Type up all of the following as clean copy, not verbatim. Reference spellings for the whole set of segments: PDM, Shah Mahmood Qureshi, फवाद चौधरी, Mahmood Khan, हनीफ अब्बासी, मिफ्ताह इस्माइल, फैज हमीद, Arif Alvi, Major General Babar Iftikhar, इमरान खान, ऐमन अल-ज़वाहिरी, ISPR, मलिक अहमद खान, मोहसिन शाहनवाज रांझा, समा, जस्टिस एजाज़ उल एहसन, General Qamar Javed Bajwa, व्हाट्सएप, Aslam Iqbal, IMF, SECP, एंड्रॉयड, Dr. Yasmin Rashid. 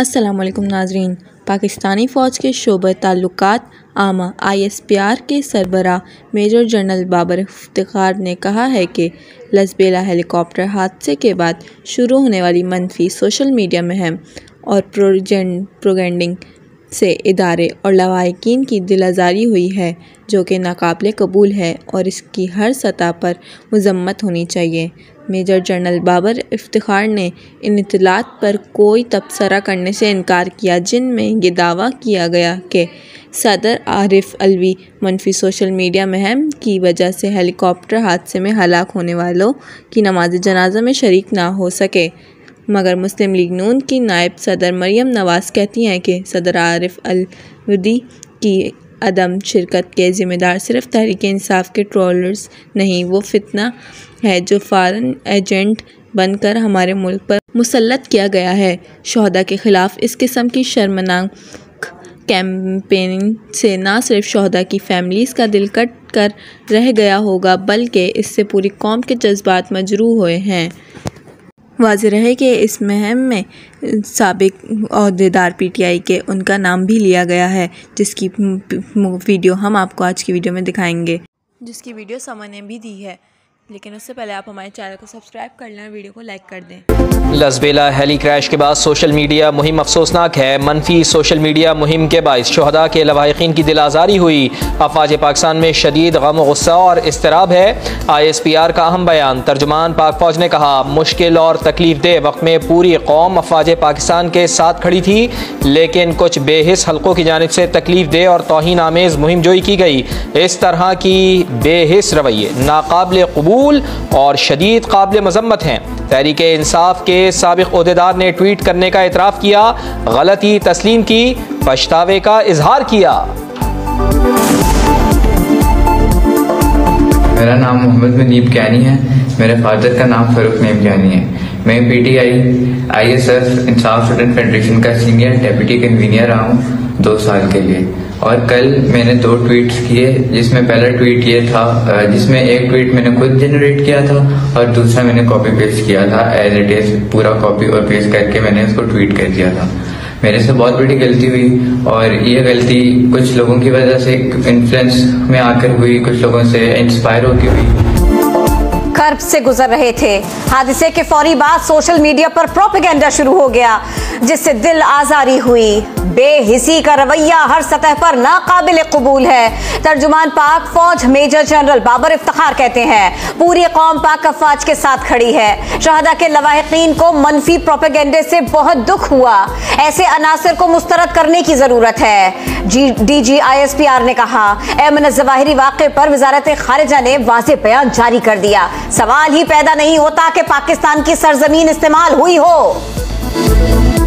अस्सलाम वालेकुम नाजरीन। पाकिस्तानी फ़ौज के शोबे ताल्लुकात आमा ISPR के सरबरा मेजर जनरल बाबर इफ्तिखार ने कहा है कि लसबेला हेलीकॉप्टर हादसे के बाद शुरू होने वाली मनफी सोशल मीडिया मुहिम और प्रोगेंडिंग से इदारे और लवाहकिन की दिलाजारी हुई है जो कि नाकाबिले कबूल है और इसकी हर सतह पर मजम्मत होनी चाहिए। मेजर जनरल बाबर इफ्तिखार ने इन इतलात पर कोई तबसरा करने से इनकार किया जिनमें यह दावा किया गया कि सदर आरिफ अलवी मनफी सोशल मीडिया मुहिम की वजह से हेलीकॉप्टर हादसे में हलाक होने वालों की नमाज जनाजा में शरीक ना हो सके। मगर मुस्लिम लीग नून की नायब सदर मरीम नवाज़ कहती हैं कि सदर आरिफ अलवी की अदम शिरकत के ज़िम्मेदार सिर्फ तहरीक इंसाफ के ट्रोलर्स नहीं, वो फितना है जो फ़ॉरेन एजेंट बनकर हमारे मुल्क पर मुसल्लत किया गया है। शोहदा के ख़िलाफ़ इस किस्म की शर्मनाक कैंपेनिंग से ना सिर्फ शोहदा की फैमिलीज़ का दिल कट कर रह गया होगा बल्कि इससे पूरी कौम के जज्बात मजरूह हुए हैं। वाज़ेह है कि इस मुहिम में साबिक अहदेदार PTI के उनका नाम भी लिया गया है जिसकी वीडियो हम आपको आज की वीडियो में दिखाएंगे, जिसकी वीडियो समा ने भी दी है। लेकिन उससे पहले आप हमारे चैनल को सब्सक्राइब कर लें, वीडियो को लाइक कर दें। लसबेला हेली क्रैश के बाद सोशल मीडिया मुहिम अफसोसनाक है। मनफी सोशल मीडिया मुहिम के बायस शोहदा के लवाहिकीन की दिलाजारी हुई। अफवाज पाकिस्तान में शदीद गम गुस्सा और इस्तराब है। ISPR का अहम बयान। तर्जुमान पाक फौज ने कहा, मुश्किल और तकलीफ दे वक्त में पूरी कौम अफवाज पाकिस्तान के साथ खड़ी थी, लेकिन कुछ बेहिस हलकों की जानिब से तकलीफ दे और तौहीन आमेज मुहिम जोई की गई। इस तरह की बेहिस रवैये नाकाबिले कबूल और शदीद काबिल मजम्मत हैं। तहरीक इंसाफ के साबिक ओहदेदार ने ट्वीट करने का एतराफ़ किया, गलती तस्लीम की, पछतावे का इजहार किया। मेरा नाम मोहम्मद मुनीब कियानी है। मेरे फादर का नाम फ़ारूक मुनीब कियानी है। मैं PTI ISF Insaf student federation का सीनियर डेप्यूटी कन्वीनियर रहा हूँ 2 साल के लिए। और कल मैंने 2 ट्वीट किए, जिसमें पहला ट्वीट ये था जिसमें एक ट्वीट मैंने खुद जनरेट किया था और दूसरा मैंने कॉपी पेस्ट किया था, एज इट इज पूरा कॉपी और पेस्ट करके मैंने उसको ट्वीट कर दिया था। मेरे से बहुत बड़ी गलती हुई और ये गलती कुछ लोगों की वजह से इन्फ्लुएंस में आकर हुई, कुछ लोगों से इंस्पायर होकर हुई। कर्ब से गुजर रहे थे, हादसे के फौरी बाद सोशल मीडिया पर प्रोपेगेंडा शुरू हो गया जिससे दिल आजारी हुई। बेहिसी का रवैया हर सतह पर नाकाबिले कबूल है। तर्जुमान पाक फौज मेजर जनरल बाबर इफ्तिखार कहते हैं, पूरी कौम पाक अफवाज के साथ खड़ी है। शहादा के लवाहिकीन को मनफी प्रोपेगेंडे से बहुत दुख हुआ, ऐसे अनासर को मुस्तरद करने की जरूरत है। DG ISPR ने कहा, ऐमन अल-ज़वाहिरी वाक़े पर वजारत खारिजा ने वाज़ेह बयान जारी कर दिया। सवाल ही पैदा नहीं होता कि पाकिस्तान की सरजमीन इस्तेमाल हुई हो।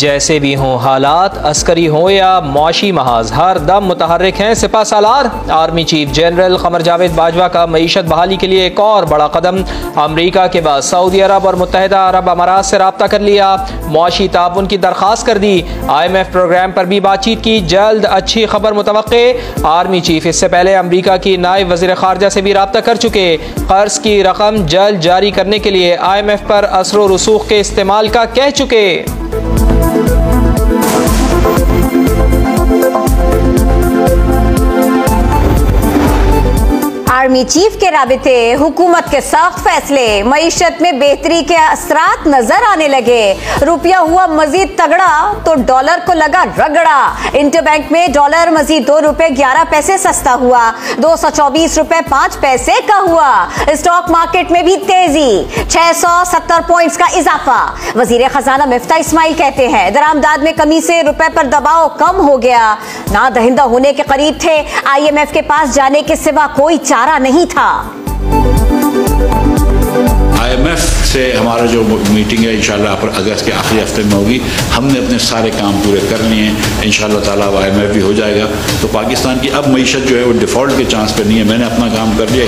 जैसे भी हों हालात, अस्करी हो या मुआशी महाज, हर दम मुतहर्रिक हैं सिपा सालार। Army chief general Qamar Javed Bajwa का मईशत बहाली के लिए एक और बड़ा कदम। अमरीका के बाद सऊदी अरब और मुत्तहदा अरब अमारात से रब्ता कर लिया, मुआशी ताउन की दरख्वास्त कर दी, IMF प्रोग्राम पर भी बातचीत की। जल्द अच्छी खबर मुतवक्के। आर्मी चीफ इससे पहले अमरीका की नायब वज़ीर ख़ारजा से भी रब्ता कर चुके। कर्ज की रकम जल्द जारी करने के लिए IMF पर असर और रसूख के इस्तेमाल का कह चुके। आर्मी चीफ के राबिते, हुकूमत के सख्त फैसले, मईशत में बेहतरी के असरात नजर आने लगे। रुपया हुआ मजीद तगड़ा तो डॉलर को लगा रगड़ा। इंटरबैंक में डॉलर मजीद 2 रुपए 11 पैसे सस्ता हुआ, 224 रुपए 5 पैसे का हुआ। स्टॉक मार्केट में भी तेजी, 670 पॉइंट्स का इजाफा। वजीर खजाना मिफ्ताह इस्माइल कहते हैं, दरामदाद में कमी से रुपए पर दबाव कम हो गया, ना दहिंदा होने के करीब थे। IMF के पास जाने के सिवा कोई चारा नहीं था। IMF से हमारा जो मीटिंग है इंशाल्लाह अगस्त के आखिरी हफ्ते में होगी। हमने अपने सारे काम पूरे कर लिए हैं, इंशाल्लाह ताला IMF भी हो जाएगा तो पाकिस्तान की अब मईशत जो है वो डिफॉल्ट के चांस पर नहीं है। मैंने अपना काम कर लिया।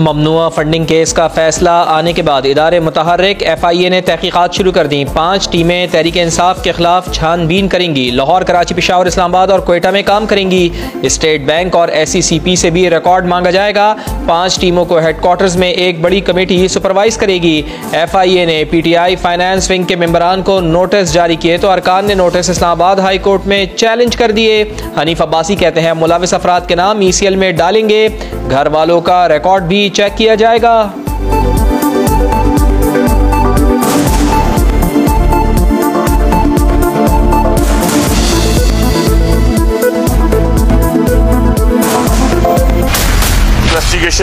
ममनुआ फंडिंग केस का फैसला आने के बाद इदारे मुतहर्रिक FIA ने तहकीकात शुरू कर दी। 5 टीमें तहरीक इंसाफ के खिलाफ छानबीन करेंगी। लाहौर, कराची, पेशावर, इस्लामाबाद और कोयटा में काम करेंगी। स्टेट बैंक और SECP से भी रिकॉर्ड मांगा जाएगा। 5 टीमों को हेडक्वार्टर्स में एक बड़ी कमेटी सुपरवाइज करेगी। FIA ने PTI फाइनेंस विंग के मेंबरान को नोटिस जारी किए तो अरकान ने नोटिस इस्लामाबाद हाई कोर्ट में चैलेंज कर दिए। हनीफ अब्बासी कहते हैं मुलाविस अफराद के नाम ECL में डालेंगे। घर वालों का रिकॉर्ड भी चेक किया जाएगा।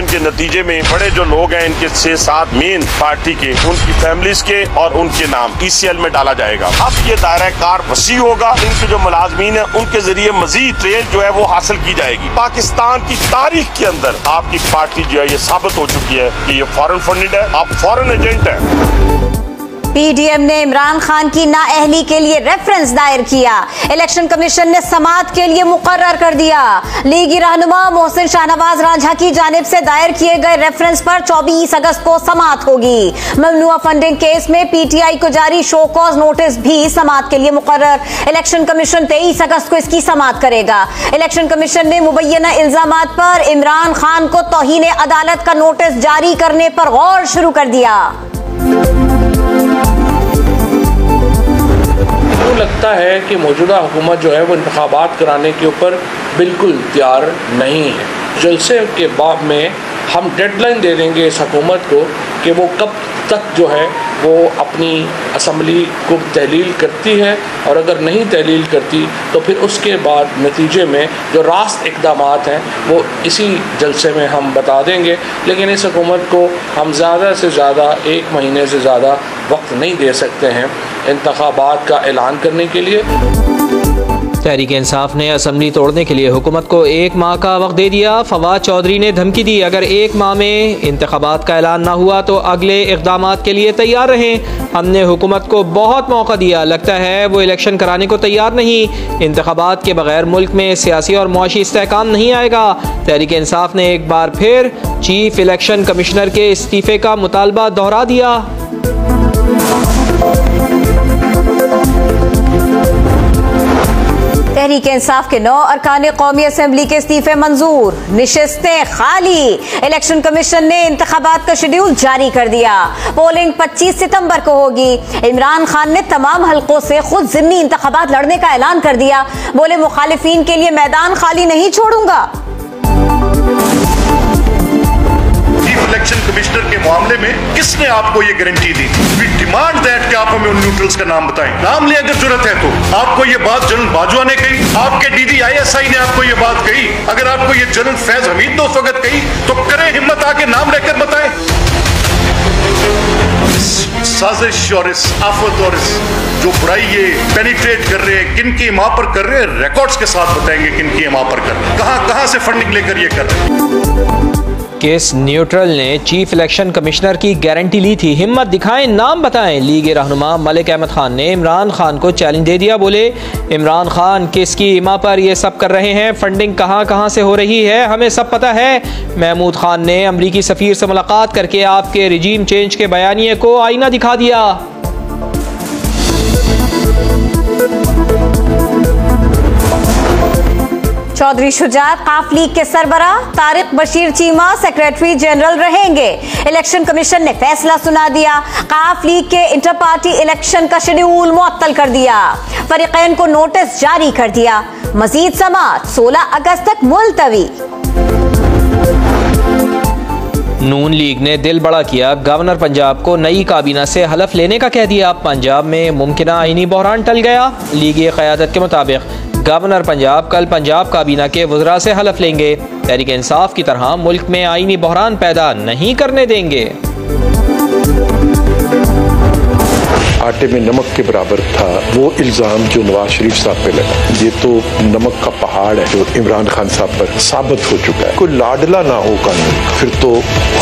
के नतीजे में बड़े जो लोग हैं इनके 6-7 मेन पार्टी के, उनकी फैमिलीज के और उनके नाम ECL में डाला जाएगा। अब ये दायरा कार वसी होगा। इनके जो मुलाजमीन है उनके जरिए मजीद ट्रेल जो है वो हासिल की जाएगी। पाकिस्तान की तारीख के अंदर आपकी पार्टी जो है ये साबित हो चुकी है कि ये फॉरेन फंडेड है, आप फॉरेन एजेंट है। PDM ने इमरान खान की नाअहली के लिए रेफरेंस दायर किया। इलेक्शन कमीशन ने समाअत के लिए मुकर्रर कर दिया। लीगी रहनुमा मोहसिन शाहनवाज रांझा की जानिब से दायर किए गए रेफरेंस पर 24 अगस्त को समाअत होगी। ममनुआ फंडिंग केस में PTI को जारी शो कॉज नोटिस भी समाअत के लिए मुकर्रर। इलेक्शन कमीशन 23 अगस्त को इसकी समाअत करेगा। इलेक्शन कमीशन ने मुबैना इल्जामात पर इमरान खान को तौहीन अदालत का नोटिस जारी करने पर गौर शुरू कर दिया। लगता है कि मौजूदा हुकूमत जो है वो इंतखाबात कराने के ऊपर बिल्कुल तैयार नहीं है। जलसे के बाब में हम डेडलाइन दे देंगे इस हुकूमत को कि वो कब तक जो है वो अपनी असम्बली को तहलील करती है, और अगर नहीं तहलील करती तो फिर उसके बाद नतीजे में जो रास्त इकदाम हैं वो इसी जलसे में हम बता देंगे। लेकिन इस हुकूमत को हम ज़्यादा से ज़्यादा 1 महीने से ज़्यादा वक्त नहीं दे सकते हैं इंतखाबात का ऐलान करने के लिए। तहरीक इंसाफ ने असेंबली तोड़ने के लिए हुकूमत को 1 माह का वक्त दे दिया। फवाद चौधरी ने धमकी दी, अगर 1 माह में इंतखाबात का ऐलान ना हुआ तो अगले इकदामात के लिए तैयार रहें। हमने हुकूमत को बहुत मौका दिया, लगता है वो इलेक्शन कराने को तैयार नहीं। इंतखाबात के बगैर मुल्क में सियासी और मआशी इस्तेहकाम नहीं आएगा। तहरीक इंसाफ ने एक बार फिर चीफ इलेक्शन कमिश्नर के इस्तीफे का मुतालबा दोहरा दिया। तहरीक इंसाफ के 9 अरकान कौमी असम्बली के इस्तीफे मंजूर, निशस्तें खाली। इलेक्शन कमीशन ने इंतखाबात का शेड्यूल जारी कर दिया। पोलिंग 25 सितंबर को होगी। इमरान खान ने तमाम हलकों से खुद जिम्नी इंतखाबात लड़ने का ऐलान कर दिया। बोले मुखालिफिन के लिए मैदान खाली नहीं छोड़ूंगा। इलेक्शन कमिश्नर के मामले में किसने आपको ये गारंटी दी? वी डिमांड दैट कि आप हमें उन न्यूट्रल्स का नाम बताएं। नाम ले अगर जरूरत है तो। आपको ये बात जनरल बाजवा ने कही, आपके DDISI ने आपको ये बात कही, अगर आपको ये जनरल फैज हमीद ने उस वक्त कही तो करें हिम्मत, आके नाम लेकर बताएं। साजिश और इस आफत और इस जो बुराई ये पेनिट्रेट कर रहे हैं किनकी मां पर कर रहे हैं, रिकॉर्ड्स के साथ बताएंगे किनकी मां पर कर रहे हैं, कहां से फंडिंग लेकर ये कर रहे हैं। केस न्यूट्रल ने चीफ इलेक्शन कमिश्नर की गारंटी ली थी, हिम्मत दिखाएं नाम बताएं। लीग रहनुमा मलिक अहमद खान ने इमरान खान को चैलेंज दे दिया। बोले इमरान खान किसकी इमा पर ये सब कर रहे हैं, फंडिंग कहां से हो रही है हमें सब पता है। महमूद खान ने अमरीकी सफीर से मुलाकात करके आपके रिजीम चेंज के बयानिए को आईना दिखा दिया। चौधरी शुजात काफ लीग के सरबरा, तारिक बशीर चीमा सेक्रेटरी जनरल रहेंगे। इलेक्शन कमीशन ने फैसला सुना दिया। काफ लीग के इंटर पार्टी इलेक्शन का शेड्यूल मुअत्तल कर दिया। फरीकैन को नोटिस जारी कर दिया। मजीद समाअत 16 अगस्त तक मुलतवी। नून लीग ने दिल बड़ा किया, गवर्नर पंजाब को नई काबीना से हलफ लेने का कह दिया। पंजाब में मुमकिन आइनी बहरान टल गया। लीगी क़यादत के मुताबिक गवर्नर पंजाब कल पंजाब काबीना के वज़रा से हलफ लेंगे। तहरीक इंसाफ की तरह मुल्क में आइनी बहरान पैदा नहीं करने देंगे। आटे में नमक के बराबर था वो इल्ज़ाम जो नवाज शरीफ साहब पे लगा, ये तो नमक का पहाड़ है जो इमरान खान साहब पर साबित हो चुका है। कोई लाडला ना हो कानून, फिर तो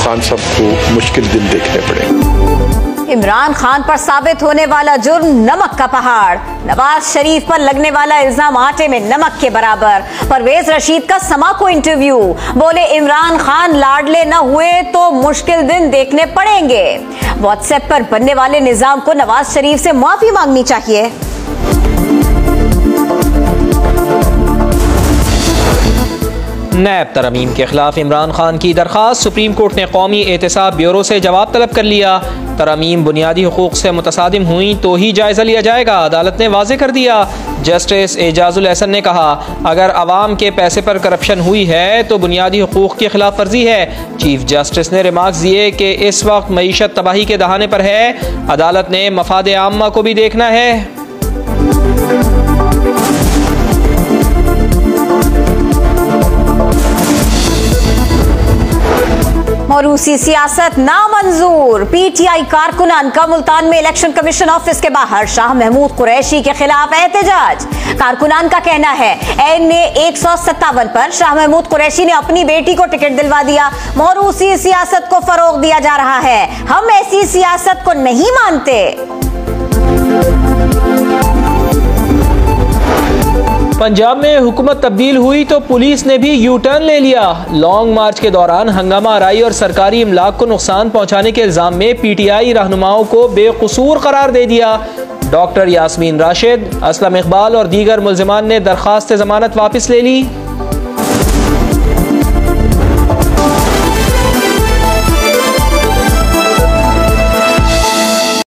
खान साहब को मुश्किल दिन देखने पड़े। इमरान खान पर साबित होने वाला जुर्म नमक का पहाड़, नवाज शरीफ पर लगने वाला इल्जाम आटे में नमक के बराबर, परवेज रशीद का समा को इंटरव्यू, बोले इमरान खान लाडले न हुए तो मुश्किल दिन देखने पड़ेंगे, व्हाट्सएप पर बनने वाले निजाम को नवाज शरीफ से माफी मांगनी चाहिए। नैब तरमीम के खिलाफ इमरान खान की दरख्वास्त, सुप्रीम कोर्ट ने कौमी एहतसाब ब्यूरो से जवाब तलब कर लिया। तरमीम बुनियादी हकूक़ से मुतसादिम हुई तो ही जायज़ा लिया जाएगा, अदालत ने वाजे कर दिया। जस्टिस एजाज़ उल एहसन ने कहा, अगर आवाम के पैसे पर करप्शन हुई है तो बुनियादी हकूक़ की खिलाफ वर्जी है। चीफ जस्टिस ने रिमार्क्स दिए कि इस वक्त मईशत तबाही के दहाने पर है, अदालत ने मफाद आम्मा को भी देखना है। रूसी सियासत नामंजूर, पीटीआई कारकुनान का मुल्तान में इलेक्शन कमीशन ऑफिस के बाहर शाह महमूद कुरैशी के खिलाफ एहतजाज। कारकुनान का कहना है NA 157 पर शाह महमूद कुरैशी ने अपनी बेटी को टिकट दिलवा दिया। मौरूसी सियासत को फरोग दिया जा रहा है, हम ऐसी सियासत को नहीं मानते। पंजाब में हुकूमत तब्दील हुई तो पुलिस ने भी यू टर्न ले लिया। लॉन्ग मार्च के दौरान हंगामा आराई और सरकारी इमलाक को नुकसान पहुंचाने के इल्ज़ाम में PTI रहनुमाओं को बेकसूर करार दे दिया। डॉक्टर यास्मीन राशिद, असलम इकबाल और दीगर मुलजमान ने दरख्वास्त ज़मानत वापस ले ली।